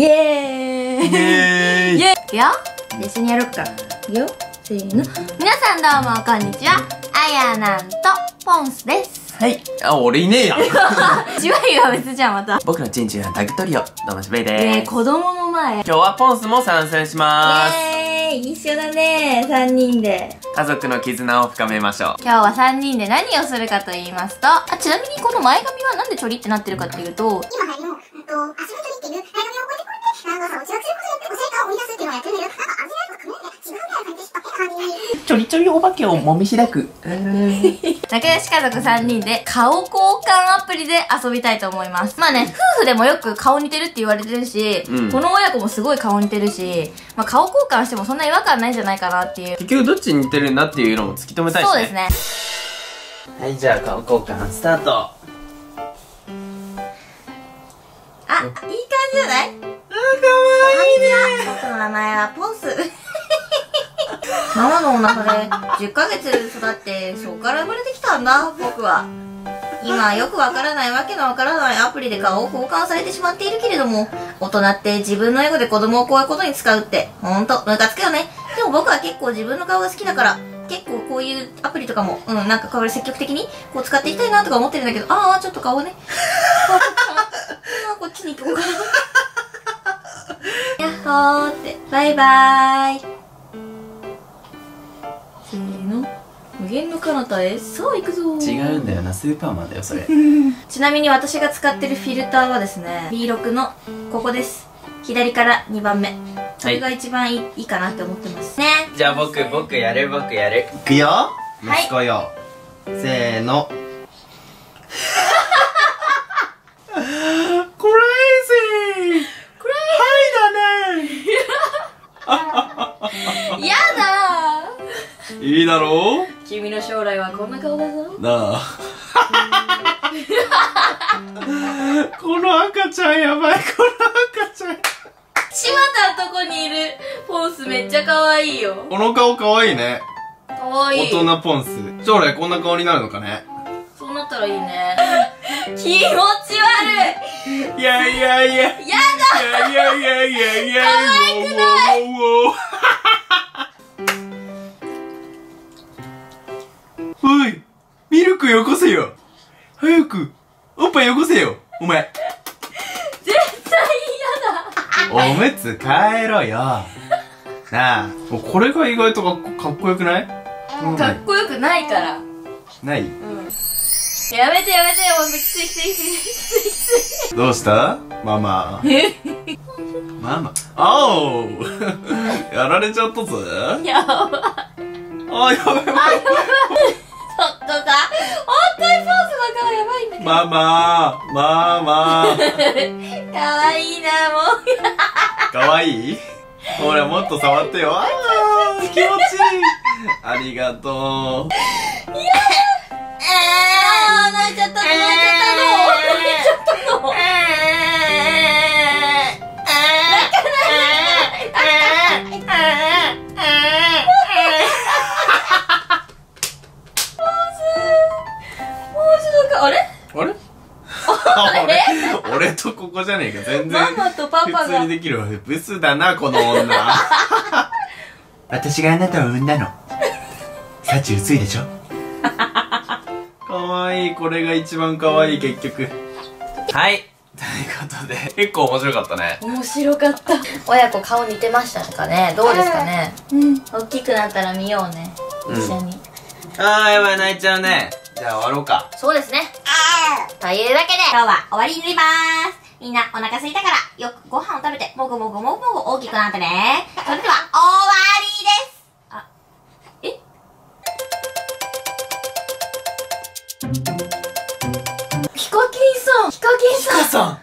イエーイイエーイ。いくよ、一緒にやろっか。いくよ、せーの。皆さんどうもこんにちは、あやなんとポンスです。はい、あ、俺いねえやん。ジュワイは別じゃん、また。僕のチンチンはタグトリオ、どうもしべいでーす。子供の前。今日はポンスも参戦しまーす。一緒だね、3人で家族の絆を深めましょう。今日は3人で何をするかと言いますと、あ、ちなみにこの前髪はなんでちょりってなってるかっていうと、今流行りの足のちょりっていう前髪をこうやって長さをちらちらこそやってお成果を生み出すっていうのをやってるんだけど、ちょりちょりお化けをもみしだく。仲良し家族3人で顔交換アプリで遊びたいと思います。まあね、夫婦でもよく顔似てるって言われてるし、うん、この親子もすごい顔似てるし、まあ、顔交換してもそんな違和感ないんじゃないかなっていう。結局どっちに似てるんだっていうのも突き止めたいしね。そうですね。はい、じゃあ顔交換スタート。あ、いい感じじゃない？あ、かわいいね。僕の名前はポンス。ママのお腹で10ヶ月育って、そこから生まれてきたんだ、僕は。今、よくわからないわけのわからないアプリで顔を交換されてしまっているけれども、大人って自分のエゴで子供をこういうことに使うって、ほんと、ムカつくよね。でも僕は結構自分の顔が好きだから、結構こういうアプリとかも、なんかこれ積極的にこう使っていきたいなとか思ってるんだけど、あー、ちょっと顔ね。こっちに行こうかな。やっほーって、バイバーイ。せーの、無限の彼方へ、そう行くぞー。違うんだよな、スーパーマンだよそれ。ちなみに私が使ってるフィルターはですね、B6 のここです。左から2番目、これが一番いいかなって思ってますね。じゃあ僕やる、僕やる。いくよ、息子よ、せーの。クレイジークレイジー。はいだね。やだー、いいだろう。君の将来はこんな顔だぞ。なあ。この赤ちゃんやばい、この赤ちゃん。柴田のとこにいるポンスめっちゃ可愛いよ。この顔可愛いね。可愛い。大人ポンス。将来こんな顔になるのかね。そうなったらいいね。気持ち悪い。いやいやいや。やだ。いやいやいやいや。可愛くない。おい、ミルクよこせよ。早く、おっぱいよこせよ、お前。絶対嫌だ。おむつ変えろよ。なあ、これが意外とかっこよくない？かっこよくないから。ない？うん。やめてやめて、もうきついきついきついきつい。どうした？ママ。ママ。おう。やられちゃったぞ。やば。あ、やばいやばい。ちょっとさ、本当にポンスの顔やばいんだけど。ママー、ママー。かわいいな、もう。かわいい？ほら、もっと触ってよ。あー、気持ちいい。ありがとう。いやー、泣いちゃった、泣いちゃったの。泣いちゃったの。泣かない。あれあれ俺とここじゃねえか、全然ママとパパが普通にできるわ。ブスだな、この女。私があなたを産んだの。幸薄いでしょ。かわいい、これが一番かわいい、結局。はい、ということで結構面白かったね。面白かった。親子顔似てましたかね、どうですかね。大きくなったら見ようね、一緒に。あー、やばい、泣いちゃうね。じゃあ終わろうか。そうですね。というわけで今日は終わりになりまーす。みんなお腹空いたからよくご飯を食べてもぐもぐもぐもぐ大きくなってね。それでは終わりです。あ、え？ヒカキンさん。ヒカキンさん。